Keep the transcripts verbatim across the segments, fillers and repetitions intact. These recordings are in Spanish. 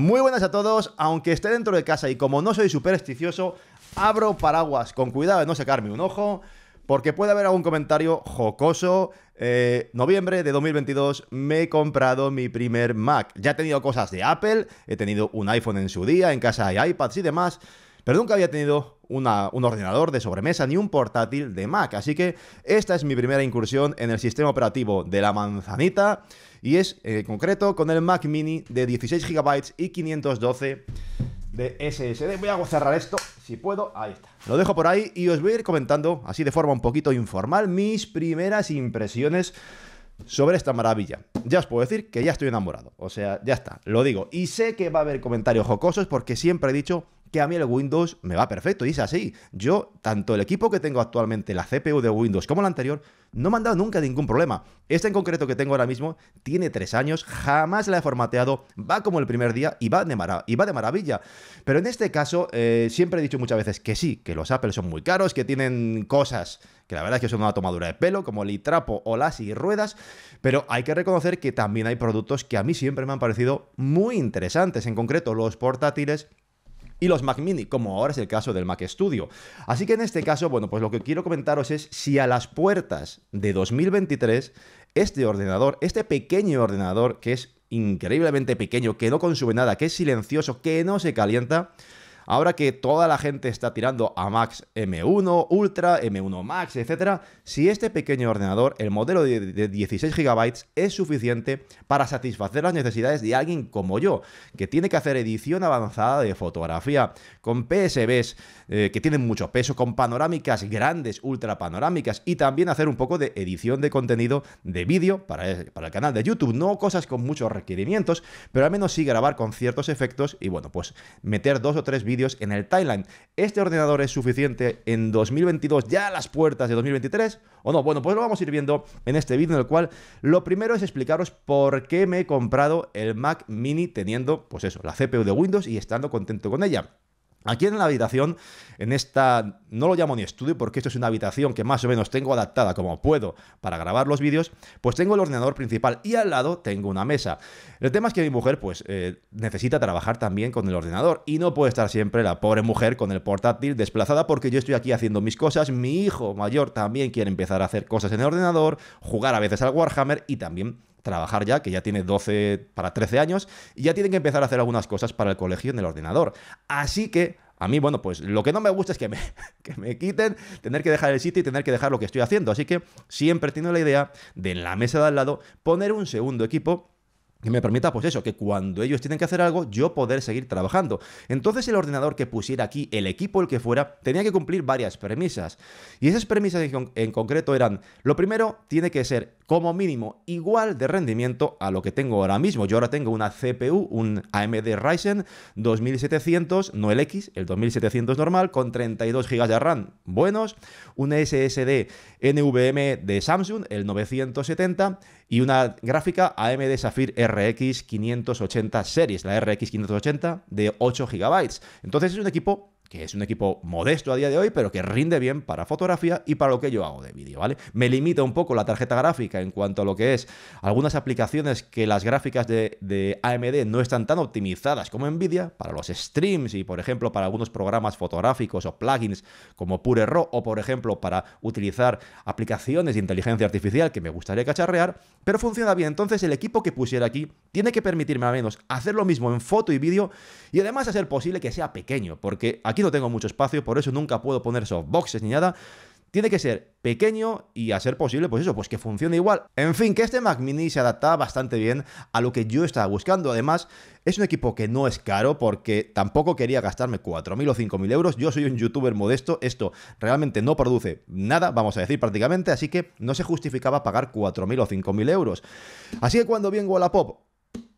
Muy buenas a todos, aunque esté dentro de casa y como no soy supersticioso, abro paraguas con cuidado de no secarme un ojo, porque puede haber algún comentario jocoso. Eh, noviembre de dos mil veintidós me he comprado mi primer Mac. Ya he tenido cosas de Apple, he tenido un iPhone en su día, en casa hay iPads y demás, pero nunca había tenido una, un ordenador de sobremesa ni un portátil de Mac. Así que esta es mi primera incursión en el sistema operativo de la manzanita, y es en concreto con el Mac mini de dieciséis gigabytes y quinientos doce de S S D. Voy a cerrar esto si puedo, ahí está. Lo dejo por ahí y os voy a ir comentando, así de forma un poquito informal, mis primeras impresiones sobre esta maravilla. Ya os puedo decir que ya estoy enamorado, o sea, ya está, lo digo. Y sé que va a haber comentarios jocosos porque siempre he dicho que a mí el Windows me va perfecto, y es así. Yo, tanto el equipo que tengo actualmente, la C P U de Windows, como la anterior, no me han dado nunca ningún problema. Este en concreto que tengo ahora mismo tiene tres años, jamás la he formateado, va como el primer día y va de, marav y va de maravilla. Pero en este caso, eh, siempre he dicho muchas veces que sí, que los Apple son muy caros, que tienen cosas que la verdad es que son una tomadura de pelo, como el hitrapo o las y ruedas, pero hay que reconocer que también hay productos que a mí siempre me han parecido muy interesantes, en concreto los portátiles y los Mac mini, como ahora es el caso del Mac Studio. Así que en este caso, bueno, pues lo que quiero comentaros es si a las puertas de dos mil veintitrés este ordenador, este pequeño ordenador que es increíblemente pequeño, que no consume nada, que es silencioso, que no se calienta, ahora que toda la gente está tirando a Macs M uno Ultra, M uno Max, etcétera, si este pequeño ordenador, el modelo de dieciséis gigabytes, es suficiente para satisfacer las necesidades de alguien como yo, que tiene que hacer edición avanzada de fotografía, con P S Ds eh, que tienen mucho peso, con panorámicas grandes, ultra panorámicas, y también hacer un poco de edición de contenido de vídeo para el, para el canal de YouTube, no cosas con muchos requerimientos, pero al menos sí grabar con ciertos efectos y, bueno, pues meter dos o tres vídeos en el timeline. ¿Este ordenador es suficiente en dos mil veintidós, ya a las puertas de dos mil veintitrés? ¿O no? Bueno, pues lo vamos a ir viendo en este vídeo, en el cual lo primero es explicaros por qué me he comprado el Mac mini teniendo, pues eso, la C P U de Windows y estando contento con ella. Aquí en la habitación, en esta, no lo llamo ni estudio porque esto es una habitación que más o menos tengo adaptada como puedo para grabar los vídeos, pues tengo el ordenador principal y al lado tengo una mesa. El tema es que mi mujer pues eh, necesita trabajar también con el ordenador y no puede estar siempre la pobre mujer con el portátil desplazada, porque yo estoy aquí haciendo mis cosas, mi hijo mayor también quiere empezar a hacer cosas en el ordenador, jugar a veces al Warhammer y también trabajar ya, que ya tiene doce para trece años, y ya tienen que empezar a hacer algunas cosas para el colegio en el ordenador. Así que a mí, bueno, pues lo que no me gusta es que me, que me quiten, tener que dejar el sitio y tener que dejar lo que estoy haciendo. Así que siempre tengo la idea de en la mesa de al lado poner un segundo equipo que me permita, pues eso, que cuando ellos tienen que hacer algo, yo poder seguir trabajando. Entonces el ordenador que pusiera aquí, el equipo el que fuera, tenía que cumplir varias premisas. Y esas premisas en concreto eran, lo primero, tiene que ser como mínimo igual de rendimiento a lo que tengo ahora mismo. Yo ahora tengo una C P U, un A M D Ryzen dos mil setecientos, no el X, el dos mil setecientos normal, con treinta y dos gigas de RAM buenos, un S S D N V M E de Samsung, el novecientos setenta, y una gráfica A M D Sapphire R X quinientos ochenta series, la R X quinientos ochenta de ocho gigabytes. Entonces es un equipo que es un equipo modesto a día de hoy, pero que rinde bien para fotografía y para lo que yo hago de vídeo, ¿vale? Me limita un poco la tarjeta gráfica en cuanto a lo que es algunas aplicaciones que las gráficas de, de A M D no están tan optimizadas como NVIDIA, para los streams y, por ejemplo, para algunos programas fotográficos o plugins como Pure Raw, o, por ejemplo, para utilizar aplicaciones de inteligencia artificial que me gustaría cacharrear, pero funciona bien. Entonces, el equipo que pusiera aquí tiene que permitirme al menos hacer lo mismo en foto y vídeo, y además hacer posible que sea pequeño, porque aquí Aquí no tengo mucho espacio, por eso nunca puedo poner softboxes ni nada. Tiene que ser pequeño y, a ser posible, pues eso, pues que funcione igual. En fin, que este Mac mini se adapta bastante bien a lo que yo estaba buscando. Además, es un equipo que no es caro, porque tampoco quería gastarme cuatro mil o cinco mil euros. Yo soy un youtuber modesto, esto realmente no produce nada, vamos a decir, prácticamente, así que no se justificaba pagar cuatro mil o cinco mil euros. Así que cuando vi en Wallapop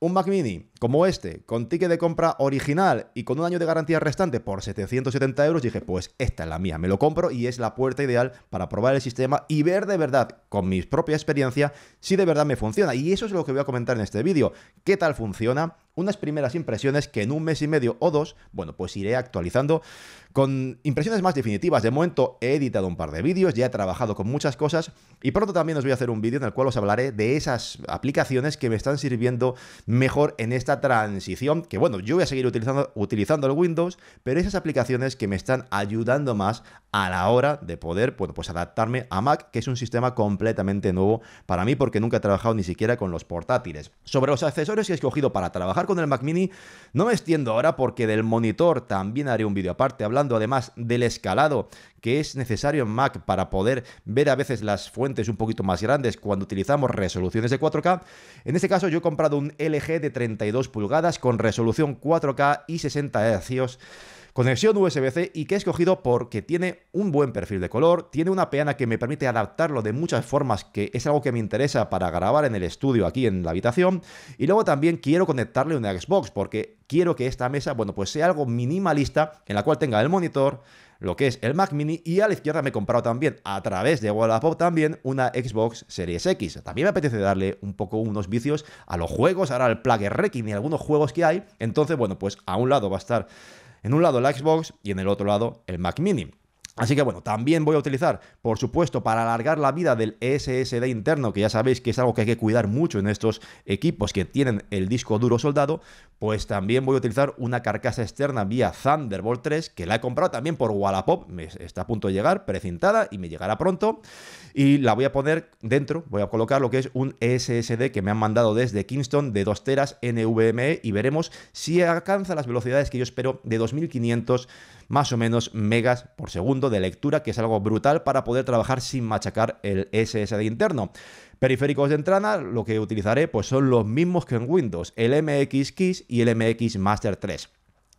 un Mac mini como este, con ticket de compra original y con un año de garantía restante por setecientos setenta euros, dije, pues esta es la mía, me lo compro, y es la puerta ideal para probar el sistema y ver de verdad, con mi propia experiencia, si de verdad me funciona. Y eso es lo que voy a comentar en este vídeo, qué tal funciona, unas primeras impresiones que en un mes y medio o dos, bueno, pues iré actualizando con impresiones más definitivas. De momento he editado un par de vídeos, ya he trabajado con muchas cosas y pronto también os voy a hacer un vídeo en el cual os hablaré de esas aplicaciones que me están sirviendo mejor en esta transición, que bueno, yo voy a seguir utilizando, utilizando el Windows, pero esas aplicaciones que me están ayudando más a la hora de poder, bueno, pues adaptarme a Mac, que es un sistema completamente nuevo para mí porque nunca he trabajado ni siquiera con los portátiles. Sobre los accesorios que he escogido para trabajar con el Mac mini, no me extiendo ahora porque del monitor también haré un vídeo aparte, hablando además del escalado que es necesario en Mac para poder ver a veces las fuentes un poquito más grandes cuando utilizamos resoluciones de cuatro K. En este caso yo he comprado un L G de treinta y dos pulgadas con resolución cuatro K y sesenta hercios, conexión U S B C, y que he escogido porque tiene un buen perfil de color, tiene una peana que me permite adaptarlo de muchas formas, que es algo que me interesa para grabar en el estudio aquí en la habitación, y luego también quiero conectarle una Xbox porque quiero que esta mesa, bueno, pues sea algo minimalista en la cual tenga el monitor, lo que es el Mac mini, y a la izquierda me he comprado también, a través de Wallapop también, una Xbox Series X. También me apetece darle un poco unos vicios a los juegos, ahora al Plug and Wrecking y algunos juegos que hay. Entonces, bueno, pues a un lado va a estar... En un lado la Xbox y en el otro lado el Mac mini. Así que bueno, también voy a utilizar, por supuesto, para alargar la vida del S S D interno, que ya sabéis que es algo que hay que cuidar mucho en estos equipos que tienen el disco duro soldado, pues también voy a utilizar una carcasa externa vía Thunderbolt tres, que la he comprado también por Wallapop, me está a punto de llegar, precintada, y me llegará pronto, y la voy a poner dentro, voy a colocar lo que es un S S D que me han mandado desde Kingston de dos teras N V M E, y veremos si alcanza las velocidades que yo espero de dos mil quinientos más o menos megas por segundo de lectura, que es algo brutal para poder trabajar sin machacar el S S D interno. Periféricos de entrada, lo que utilizaré pues son los mismos que en Windows, el M X Keys y el M X Master tres.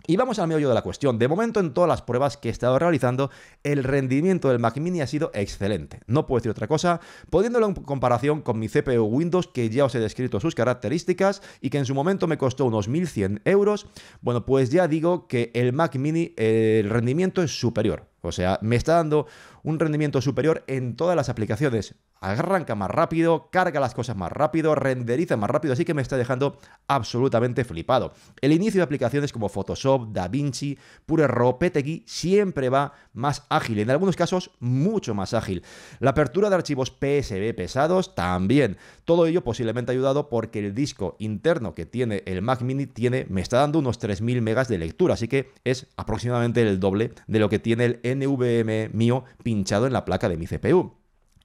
Y vamos al meollo de la cuestión. De momento, en todas las pruebas que he estado realizando, el rendimiento del Mac mini ha sido excelente. No puedo decir otra cosa, poniéndolo en comparación con mi C P U Windows, que ya os he descrito sus características y que en su momento me costó unos mil cien euros. Bueno, pues ya digo que el Mac mini, el rendimiento es superior. O sea, me está dando un rendimiento superior en todas las aplicaciones. Arranca más rápido, carga las cosas más rápido, renderiza más rápido, así que me está dejando absolutamente flipado. El inicio de aplicaciones como Photoshop, DaVinci, Pure Raw, PTGui siempre va más ágil, en algunos casos mucho más ágil. La apertura de archivos P S B pesados también. Todo ello posiblemente ayudado porque el disco interno que tiene el Mac mini tiene, me está dando unos tres mil megas de lectura, así que es aproximadamente el doble de lo que tiene el N V M E mío pinchado en la placa de mi C P U.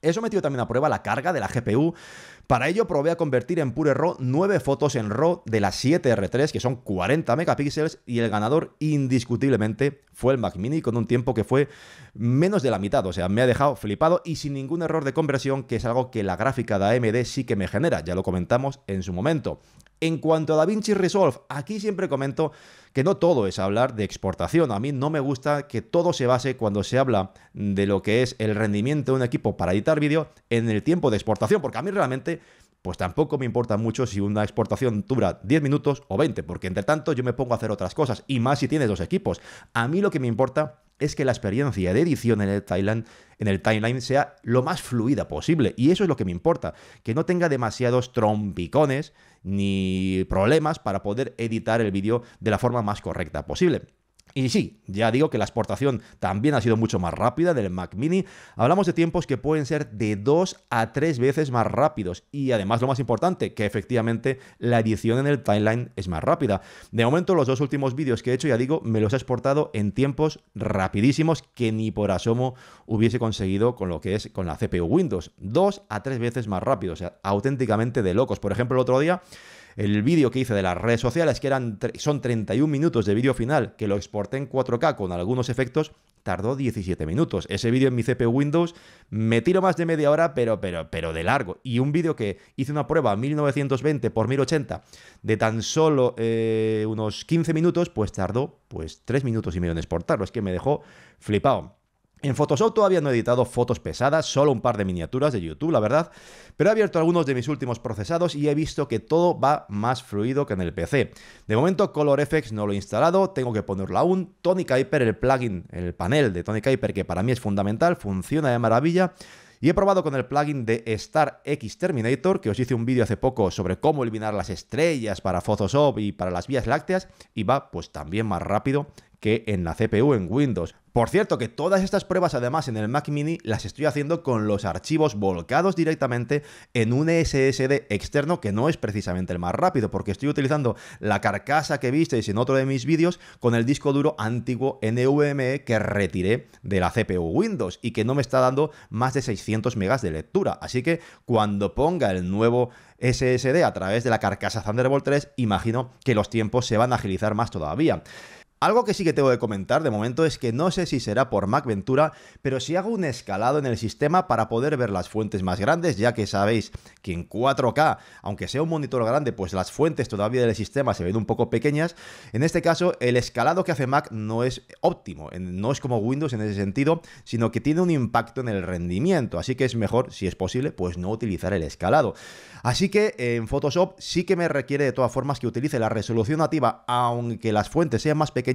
He sometido también a prueba la carga de la G P U. Para ello probé a convertir en Pure Raw nueve fotos en RAW de la siete R tres, que son cuarenta megapíxeles, y el ganador indiscutiblemente fue el Mac mini con un tiempo que fue menos de la mitad. O sea, me ha dejado flipado y sin ningún error de conversión, que es algo que la gráfica de A M D sí que me genera, ya lo comentamos en su momento. En cuanto a DaVinci Resolve, aquí siempre comento que no todo es hablar de exportación. A mí no me gusta que todo se base, cuando se habla de lo que es el rendimiento de un equipo para editar vídeo, en el tiempo de exportación, porque a mí realmente pues tampoco me importa mucho si una exportación dura diez minutos o veinte, porque entre tanto yo me pongo a hacer otras cosas, y más si tienes dos equipos. A mí lo que me importa es que la experiencia de edición en el timeline, en el timeline sea lo más fluida posible, y eso es lo que me importa, que no tenga demasiados trompicones ni problemas para poder editar el vídeo de la forma más correcta posible. Y sí, ya digo que la exportación también ha sido mucho más rápida del Mac mini. Hablamos de tiempos que pueden ser de dos a tres veces más rápidos. Y además, lo más importante, que efectivamente la edición en el timeline es más rápida. De momento, los dos últimos vídeos que he hecho, ya digo, me los he exportado en tiempos rapidísimos que ni por asomo hubiese conseguido con lo que es con la C P U Windows. Dos a tres veces más rápido, o sea, auténticamente de locos. Por ejemplo, el otro día, el vídeo que hice de las redes sociales, que eran son treinta y un minutos de vídeo final, que lo exporté en cuatro K con algunos efectos, tardó diecisiete minutos. Ese vídeo en mi C P U Windows me tiro más de media hora, pero, pero, pero de largo. Y un vídeo que hice una prueba mil novecientos veinte por mil ochenta de tan solo eh, unos quince minutos, pues tardó pues tres minutos y medio en exportarlo. Es que me dejó flipado. En Photoshop todavía no he editado fotos pesadas, solo un par de miniaturas de YouTube, la verdad, pero he abierto algunos de mis últimos procesados y he visto que todo va más fluido que en el P C. De momento, ColorFX no lo he instalado, tengo que ponerlo aún. Tony Kuiper, el plugin, el panel de Tony Kuiper, que para mí es fundamental, funciona de maravilla. y he probado con el plugin de Star X Terminator, que os hice un vídeo hace poco sobre cómo eliminar las estrellas para Photoshop y para las vías lácteas, y va pues también más rápido que en la C P U en Windows. Por cierto, que todas estas pruebas además en el Mac mini las estoy haciendo con los archivos volcados directamente en un ese ese de externo, que no es precisamente el más rápido, porque estoy utilizando la carcasa que visteis en otro de mis vídeos con el disco duro antiguo NVMe que retiré de la C P U Windows y que no me está dando más de seiscientos megas de lectura. Así que cuando ponga el nuevo ese ese de a través de la carcasa Thunderbolt tres, imagino que los tiempos se van a agilizar más todavía. Algo que sí que tengo que comentar de momento es que no sé si será por MacVentura, pero si hago un escalado en el sistema para poder ver las fuentes más grandes, ya que sabéis que en cuatro K, aunque sea un monitor grande, pues las fuentes todavía del sistema se ven un poco pequeñas. En este caso, el escalado que hace Mac no es óptimo, no es como Windows en ese sentido, sino que tiene un impacto en el rendimiento, así que es mejor, si es posible, pues no utilizar el escalado. Así que en Photoshop sí que me requiere de todas formas que utilice la resolución nativa, aunque las fuentes sean más pequeñas,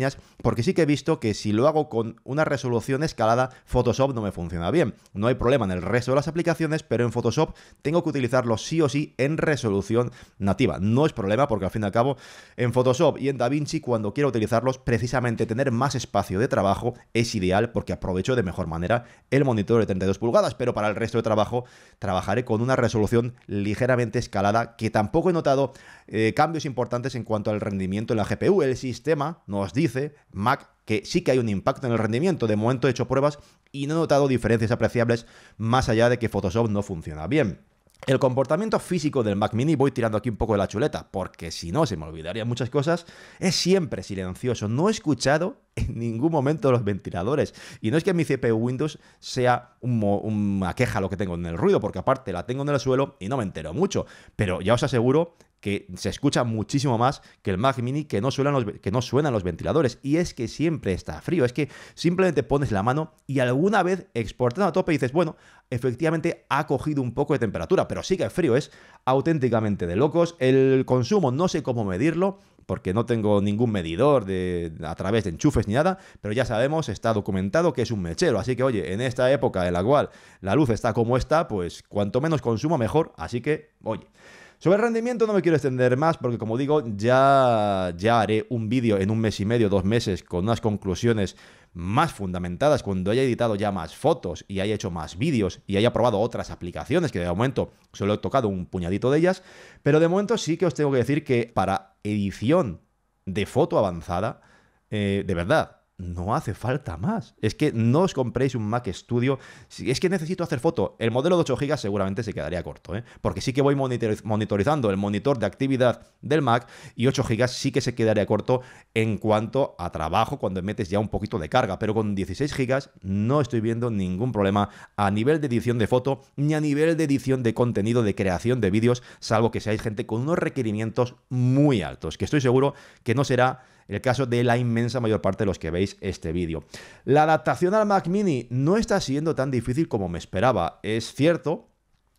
porque sí que he visto que si lo hago con una resolución escalada, Photoshop no me funciona bien. No hay problema en el resto de las aplicaciones, pero en Photoshop tengo que utilizarlo sí o sí en resolución nativa. No es problema porque al fin y al cabo en Photoshop y en DaVinci, cuando quiero utilizarlos, precisamente tener más espacio de trabajo es ideal porque aprovecho de mejor manera el monitor de treinta y dos pulgadas, pero para el resto de trabajo trabajaré con una resolución ligeramente escalada, que tampoco he notado eh, cambios importantes en cuanto al rendimiento en la G P U. El sistema nos dice Dice Mac que sí que hay un impacto en el rendimiento. De momento he hecho pruebas y no he notado diferencias apreciables más allá de que Photoshop no funciona bien. El comportamiento físico del Mac mini, voy tirando aquí un poco de la chuleta, porque si no se me olvidarían muchas cosas, es siempre silencioso. No he escuchado en ningún momento los ventiladores. Y no es que mi C P U Windows sea un, una queja lo que tengo en el ruido, porque aparte la tengo en el suelo y no me entero mucho. Pero ya os aseguro que se escucha muchísimo más que el Mac mini, que no suenan los, que no suenan los ventiladores. Y es que siempre está frío. Es que simplemente pones la mano y alguna vez exportando a tope y dices, bueno, efectivamente ha cogido un poco de temperatura, pero sí que es frío, es auténticamente de locos. El consumo no sé cómo medirlo, porque no tengo ningún medidor de, a través de enchufes ni nada, pero ya sabemos, está documentado que es un mechero, así que oye, en esta época en la cual la luz está como está, pues cuanto menos consumo mejor, así que oye. Sobre el rendimiento no me quiero extender más porque, como digo, ya, ya haré un vídeo en un mes y medio, dos meses, con unas conclusiones más fundamentadas, cuando haya editado ya más fotos y haya hecho más vídeos y haya probado otras aplicaciones, que de momento solo he tocado un puñadito de ellas. Pero de momento sí que os tengo que decir que para edición de foto avanzada, eh, de verdad, no hace falta más. Es que no os compréis un Mac Studio. Si es que necesito hacer foto, el modelo de ocho gigas seguramente se quedaría corto, ¿eh? Porque sí que voy monitoriz- monitorizando el monitor de actividad del Mac y ocho gigas sí que se quedaría corto en cuanto a trabajo cuando metes ya un poquito de carga. Pero con dieciséis gigas no estoy viendo ningún problema a nivel de edición de foto ni a nivel de edición de contenido, de creación de vídeos, salvo que seáis gente con unos requerimientos muy altos, que estoy seguro que no será el caso de la inmensa mayor parte de los que veis este vídeo. La adaptación al Mac mini no está siendo tan difícil como me esperaba. Es cierto,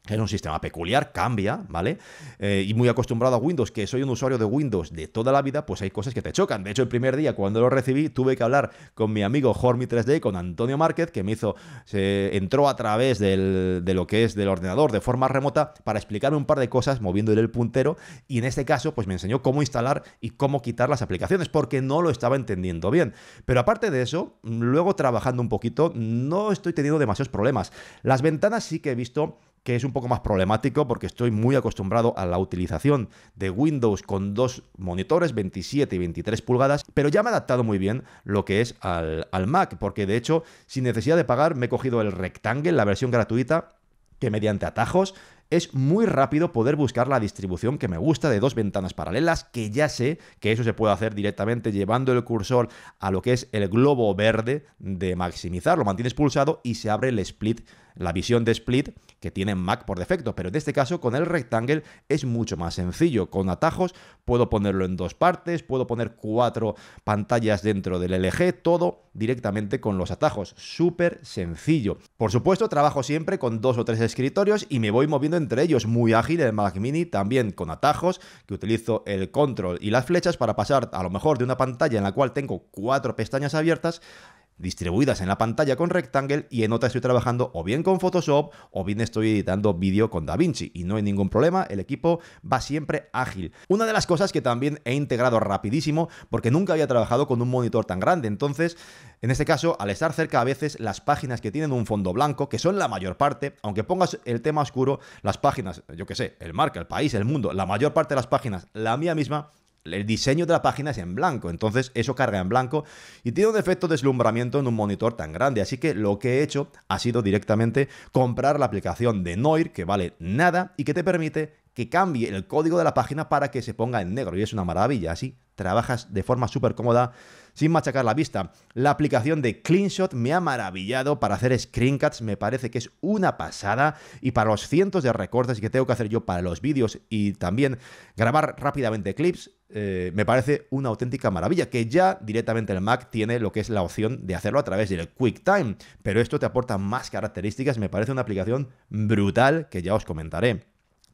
es un sistema peculiar, cambia, ¿vale? Eh, y muy acostumbrado a Windows, que soy un usuario de Windows de toda la vida, pues hay cosas que te chocan. De hecho, el primer día cuando lo recibí tuve que hablar con mi amigo Hormi tres D, con Antonio Márquez, que me hizo, se entró a través del, de lo que es del ordenador de forma remota para explicarme un par de cosas moviéndole el puntero, y en este caso pues me enseñó cómo instalar y cómo quitar las aplicaciones, porque no lo estaba entendiendo bien. Pero aparte de eso, luego trabajando un poquito, no estoy teniendo demasiados problemas. Las ventanas sí que he visto que es un poco más problemático porque estoy muy acostumbrado a la utilización de Windows con dos monitores, veintisiete y veintitrés pulgadas, pero ya me he adaptado muy bien lo que es al, al Mac, porque de hecho, sin necesidad de pagar, me he cogido el Rectangle, la versión gratuita, que mediante atajos es muy rápido poder buscar la distribución que me gusta de dos ventanas paralelas, que ya sé que eso se puede hacer directamente llevando el cursor a lo que es el globo verde de maximizar. Lo mantienes pulsado y se abre el split, la visión de split que tiene Mac por defecto. Pero en este caso con el Rectangle es mucho más sencillo. Con atajos puedo ponerlo en dos partes, puedo poner cuatro pantallas dentro del L G, todo directamente con los atajos. Súper sencillo. Por supuesto, trabajo siempre con dos o tres escritorios y me voy moviendo en entre ellos, muy ágil el Mac mini, también con atajos, que utilizo el control y las flechas para pasar a lo mejor de una pantalla en la cual tengo cuatro pestañas abiertas distribuidas en la pantalla con Rectangle, y en otra estoy trabajando o bien con Photoshop o bien estoy editando vídeo con DaVinci, y no hay ningún problema, el equipo va siempre ágil. Una de las cosas que también he integrado rapidísimo, porque nunca había trabajado con un monitor tan grande, entonces en este caso al estar cerca a veces las páginas que tienen un fondo blanco, que son la mayor parte, aunque pongas el tema oscuro, las páginas, yo que sé, el marca, el país, el mundo, la mayor parte de las páginas, la mía misma, el diseño de la página es en blanco, entonces eso carga en blanco y tiene un efecto de deslumbramiento en un monitor tan grande. Así que lo que he hecho ha sido directamente comprar la aplicación de Noir, que vale nada y que te permite que cambie el código de la página para que se ponga en negro, y es una maravilla. Así trabajas de forma súper cómoda sin machacar la vista. La aplicación de CleanShot me ha maravillado para hacer screencats, me parece que es una pasada, y para los cientos de recortes que tengo que hacer yo para los vídeos y también grabar rápidamente clips, eh, me parece una auténtica maravilla, que ya directamente el Mac tiene lo que es la opción de hacerlo a través del QuickTime, pero esto te aporta más características, me parece una aplicación brutal que ya os comentaré.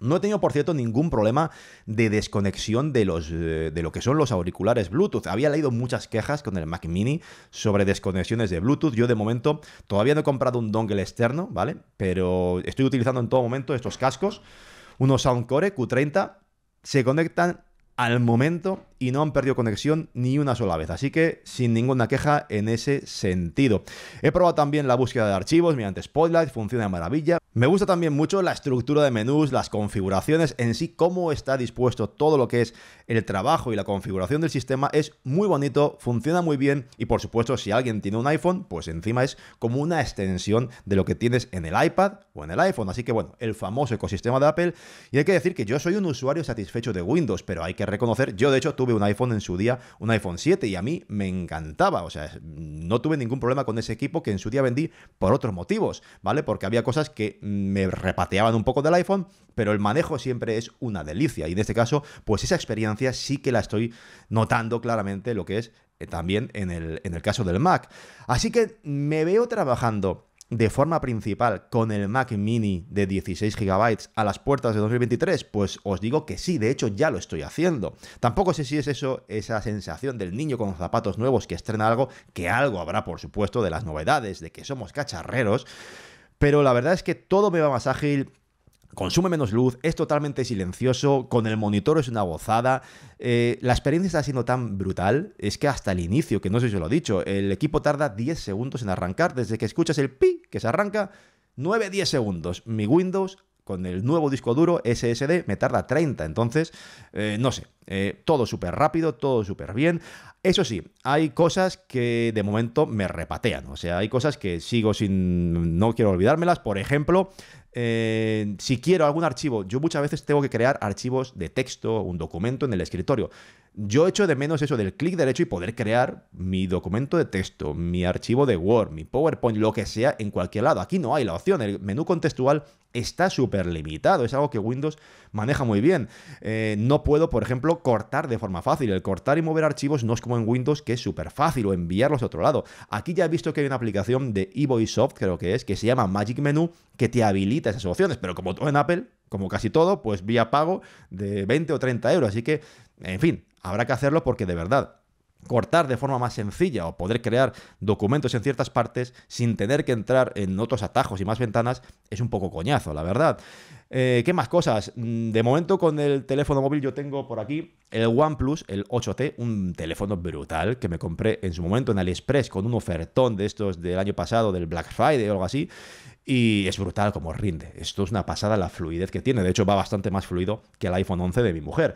No he tenido, por cierto, ningún problema de desconexión de, los, de lo que son los auriculares Bluetooth. Había leído muchas quejas con el Mac mini sobre desconexiones de Bluetooth. Yo, de momento, todavía no he comprado un dongle externo, ¿vale? Pero estoy utilizando en todo momento estos cascos, unos Soundcore Q treinta, se conectan al momento y no han perdido conexión ni una sola vez, así que sin ninguna queja en ese sentido. He probado también la búsqueda de archivos mediante Spotlight, funciona de maravilla. Me gusta también mucho la estructura de menús, las configuraciones en sí, cómo está dispuesto todo lo que es el trabajo y la configuración del sistema. Es muy bonito, funciona muy bien, y por supuesto si alguien tiene un iPhone, pues encima es como una extensión de lo que tienes en el iPad o en el iPhone, así que bueno, el famoso ecosistema de Apple. Y hay que decir que yo soy un usuario satisfecho de Windows, pero hay que reconocer, yo de hecho tuve un iPhone en su día, un iPhone siete, y a mí me encantaba, o sea, no tuve ningún problema con ese equipo, que en su día vendí por otros motivos, ¿vale? Porque había cosas que me repateaban un poco del iPhone, pero el manejo siempre es una delicia, y en este caso, pues esa experiencia sí que la estoy notando claramente lo que es eh, también en el, en el caso del Mac. Así que me veo trabajando de forma principal con el Mac mini de dieciséis gigabytes a las puertas de dos mil veintitrés, pues os digo que sí, de hecho ya lo estoy haciendo. Tampoco sé si es eso, esa sensación del niño con zapatos nuevos que estrena algo, que algo habrá por supuesto de las novedades, de que somos cacharreros, pero la verdad es que todo me va más ágil, consume menos luz, es totalmente silencioso, con el monitor es una gozada, eh, la experiencia está siendo tan brutal, es que hasta el inicio, que no sé si os lo he dicho, el equipo tarda diez segundos en arrancar, desde que escuchas el pi que se arranca, nueve a diez segundos, mi Windows con el nuevo disco duro ese ese de me tarda treinta, entonces, eh, no sé, eh, todo súper rápido, todo súper bien. Eso sí, hay cosas que de momento me repatean, o sea, hay cosas que sigo sin, no quiero olvidármelas, por ejemplo, eh, si quiero algún archivo, yo muchas veces tengo que crear archivos de texto, un documento en el escritorio. Yo echo de menos eso del clic derecho y poder crear mi documento de texto, mi archivo de Word, mi PowerPoint, lo que sea, en cualquier lado. Aquí no hay la opción, el menú contextual está súper limitado, es algo que Windows maneja muy bien. Eh, no puedo, por ejemplo, cortar de forma fácil. El cortar y mover archivos no es como en Windows, que es súper fácil, o enviarlos a otro lado. Aquí ya he visto que hay una aplicación de eVoiceSoft, creo que es, que se llama Magic Menu, que te habilita esas opciones, pero como todo en Apple, como casi todo, pues vía pago de veinte o treinta euros, así que, en fin, habrá que hacerlo porque de verdad, cortar de forma más sencilla o poder crear documentos en ciertas partes sin tener que entrar en otros atajos y más ventanas es un poco coñazo, la verdad. Eh, ¿Qué más cosas? De momento con el teléfono móvil yo tengo por aquí el OnePlus, el ocho T, un teléfono brutal que me compré en su momento en AliExpress con un ofertón de estos del año pasado, del Black Friday o algo así, y es brutal como rinde. Esto es una pasada la fluidez que tiene, de hecho va bastante más fluido que el iPhone once de mi mujer.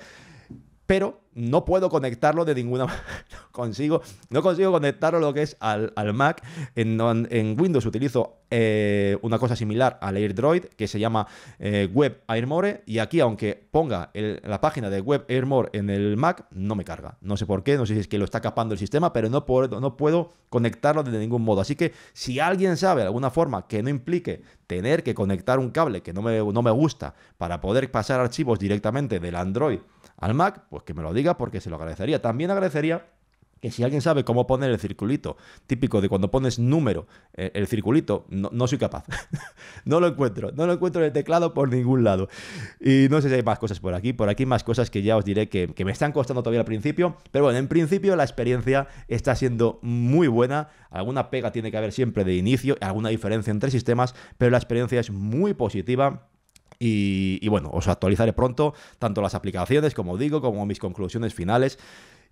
Pero no puedo conectarlo de ninguna manera, no consigo, no consigo conectarlo lo que es al, al Mac. En, en Windows utilizo eh, una cosa similar al AirDroid, que se llama eh, Web Airmore, y aquí aunque ponga el, la página de Web Airmore en el Mac, no me carga. No sé por qué, no sé si es que lo está capando el sistema, pero no puedo, no puedo conectarlo de ningún modo. Así que si alguien sabe de alguna forma que no implique tener que conectar un cable que no me, no me gusta para poder pasar archivos directamente del Android al Mac, pues que me lo diga porque se lo agradecería. También agradecería que si alguien sabe cómo poner el circulito, típico de cuando pones número, eh, el circulito, no, no soy capaz. No lo encuentro, no lo encuentro en el teclado por ningún lado. Y no sé si hay más cosas por aquí, por aquí más cosas que ya os diré que, que me están costando todavía al principio, pero bueno, en principio la experiencia está siendo muy buena, alguna pega tiene que haber siempre de inicio, alguna diferencia entre sistemas, pero la experiencia es muy positiva. Y, y bueno, os actualizaré pronto, tanto las aplicaciones, como digo, como mis conclusiones finales.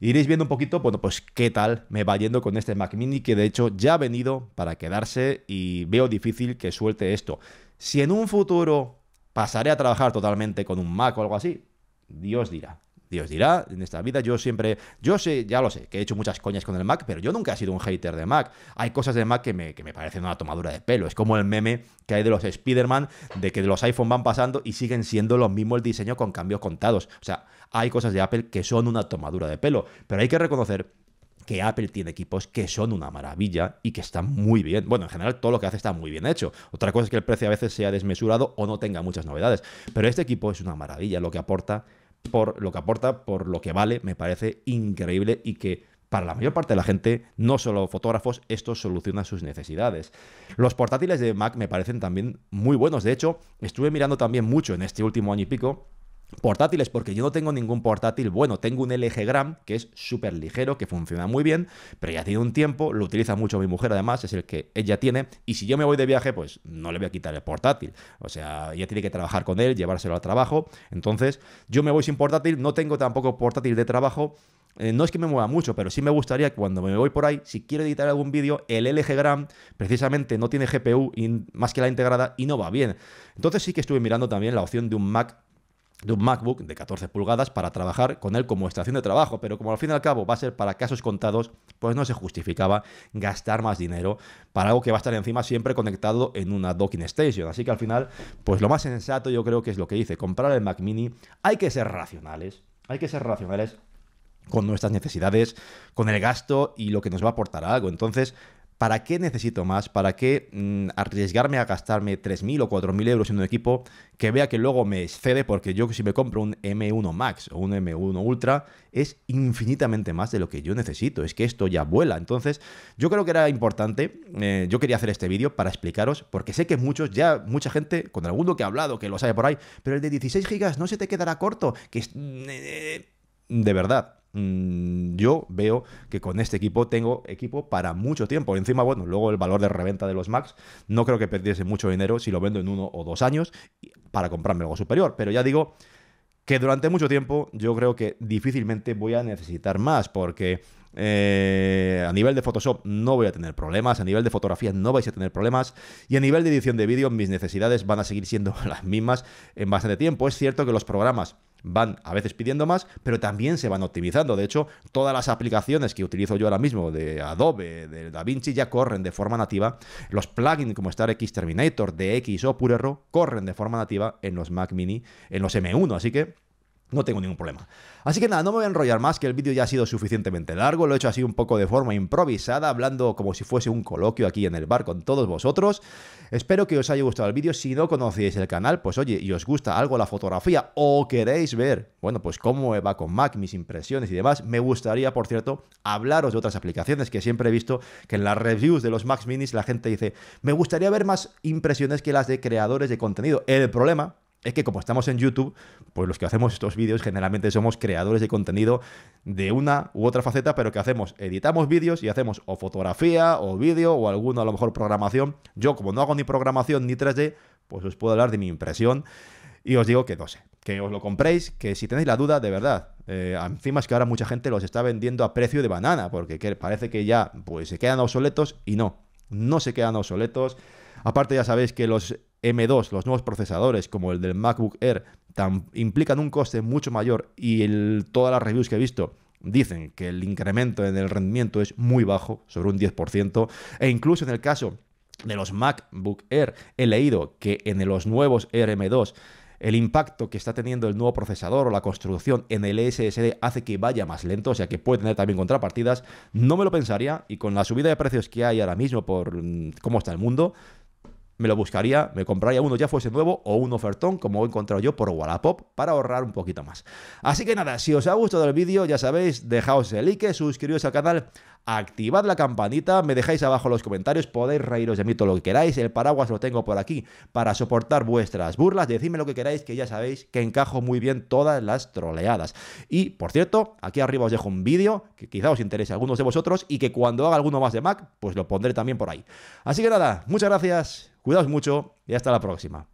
Iréis viendo un poquito, bueno, pues qué tal me va yendo con este Mac Mini, que de hecho ya ha venido para quedarse y veo difícil que suelte esto. Si en un futuro pasaré a trabajar totalmente con un Mac o algo así, Dios dirá. Dios dirá, en esta vida yo siempre, yo sé, ya lo sé, que he hecho muchas coñas con el Mac, pero yo nunca he sido un hater de Mac. Hay cosas de Mac que me, que me parecen una tomadura de pelo. Es como el meme que hay de los Spider-Man, de que los iPhone van pasando y siguen siendo los mismos el diseño con cambios contados. O sea, hay cosas de Apple que son una tomadura de pelo, pero hay que reconocer que Apple tiene equipos que son una maravilla y que están muy bien. Bueno, en general todo lo que hace está muy bien hecho. Otra cosa es que el precio a veces sea desmesurado o no tenga muchas novedades, pero este equipo es una maravilla, lo que aporta... por lo que aporta, por lo que vale, me parece increíble y que para la mayor parte de la gente, no solo fotógrafos, esto soluciona sus necesidades. Los portátiles de Mac me parecen también muy buenos. De hecho, estuve mirando también mucho en este último año y pico portátiles, porque yo no tengo ningún portátil bueno. Tengo un L G Gram, que es súper ligero, que funciona muy bien, pero ya tiene un tiempo, lo utiliza mucho mi mujer, además, es el que ella tiene, y si yo me voy de viaje, pues no le voy a quitar el portátil. O sea, ella tiene que trabajar con él, llevárselo al trabajo. Entonces, yo me voy sin portátil, no tengo tampoco portátil de trabajo. Eh, no es que me mueva mucho, pero sí me gustaría que cuando me voy por ahí, si quiero editar algún vídeo, el L G Gram precisamente no tiene G P U más que la integrada y no va bien. Entonces sí que estuve mirando también la opción de un Mac de un MacBook de catorce pulgadas para trabajar con él como estación de trabajo, pero como al fin y al cabo va a ser para casos contados, pues no se justificaba gastar más dinero para algo que va a estar encima siempre conectado en una docking station. Así que al final, pues lo más sensato yo creo que es lo que hice, comprar el Mac Mini. Hay que ser racionales, hay que ser racionales con nuestras necesidades, con el gasto y lo que nos va a aportar algo. Entonces, ¿para qué necesito más? ¿Para qué mmm, arriesgarme a gastarme tres mil o cuatro mil euros en un equipo que vea que luego me excede? Porque yo, si me compro un M uno Max o un M uno Ultra, es infinitamente más de lo que yo necesito. Es que esto ya vuela. Entonces, yo creo que era importante. Eh, yo quería hacer este vídeo para explicaros, porque sé que muchos, ya mucha gente, con alguno que ha hablado, que lo sabe por ahí, pero el de dieciséis gigas no se te quedará corto. Que es... De verdad. Yo veo que con este equipo tengo equipo para mucho tiempo. Encima, bueno, luego el valor de reventa de los Macs, no creo que perdiese mucho dinero si lo vendo en uno o dos años para comprarme algo superior. Pero ya digo que durante mucho tiempo yo creo que difícilmente voy a necesitar más, porque eh, a nivel de Photoshop no voy a tener problemas, a nivel de fotografía no vais a tener problemas, y a nivel de edición de vídeo mis necesidades van a seguir siendo las mismas en bastante tiempo. Es cierto que los programas van a veces pidiendo más, pero también se van optimizando. De hecho, todas las aplicaciones que utilizo yo ahora mismo de Adobe, de DaVinci, ya corren de forma nativa. Los plugins como Star X Terminator, D X o Pure Raw corren de forma nativa en los Mac Mini, en los M uno, así que no tengo ningún problema. Así que nada, no me voy a enrollar más, que el vídeo ya ha sido suficientemente largo. Lo he hecho así un poco de forma improvisada, hablando como si fuese un coloquio aquí en el bar con todos vosotros. Espero que os haya gustado el vídeo. Si no conocíais el canal, pues oye, y os gusta algo la fotografía o queréis ver, bueno, pues cómo va con Mac, mis impresiones y demás, me gustaría, por cierto, hablaros de otras aplicaciones, que siempre he visto que en las reviews de los Mac Minis la gente dice, me gustaría ver más impresiones que las de creadores de contenido. El problema es que como estamos en YouTube, pues los que hacemos estos vídeos generalmente somos creadores de contenido de una u otra faceta, pero que hacemos, editamos vídeos y hacemos o fotografía o vídeo o alguna, a lo mejor, programación. Yo, como no hago ni programación ni tres D, pues os puedo hablar de mi impresión y os digo que no sé, que os lo compréis, que si tenéis la duda, de verdad. Eh, encima es que ahora mucha gente los está vendiendo a precio de banana, porque que parece que ya pues se quedan obsoletos, y no, no se quedan obsoletos. Aparte, ya sabéis que los M dos, los nuevos procesadores, como el del MacBook Air, tan, implican un coste mucho mayor, y el, todas las reviews que he visto dicen que el incremento en el rendimiento es muy bajo, sobre un diez por ciento, e incluso en el caso de los MacBook Air he leído que en los nuevos Air M dos el impacto que está teniendo el nuevo procesador o la construcción en el S S D hace que vaya más lento, o sea que puede tener también contrapartidas. No me lo pensaría, y con la subida de precios que hay ahora mismo por cómo está el mundo, me lo buscaría, me compraría uno ya fuese nuevo o un ofertón como he encontrado yo por Wallapop para ahorrar un poquito más. Así que nada, si os ha gustado el vídeo, ya sabéis, dejaos el like, suscribíos al canal, activad la campanita, me dejáis abajo los comentarios, podéis reíros de mí todo lo que queráis, el paraguas lo tengo por aquí para soportar vuestras burlas, decidme lo que queráis, que ya sabéis que encajo muy bien todas las troleadas. Y, por cierto, aquí arriba os dejo un vídeo que quizá os interese a algunos de vosotros y que cuando haga alguno más de Mac, pues lo pondré también por ahí. Así que nada, muchas gracias, cuidaos mucho y hasta la próxima.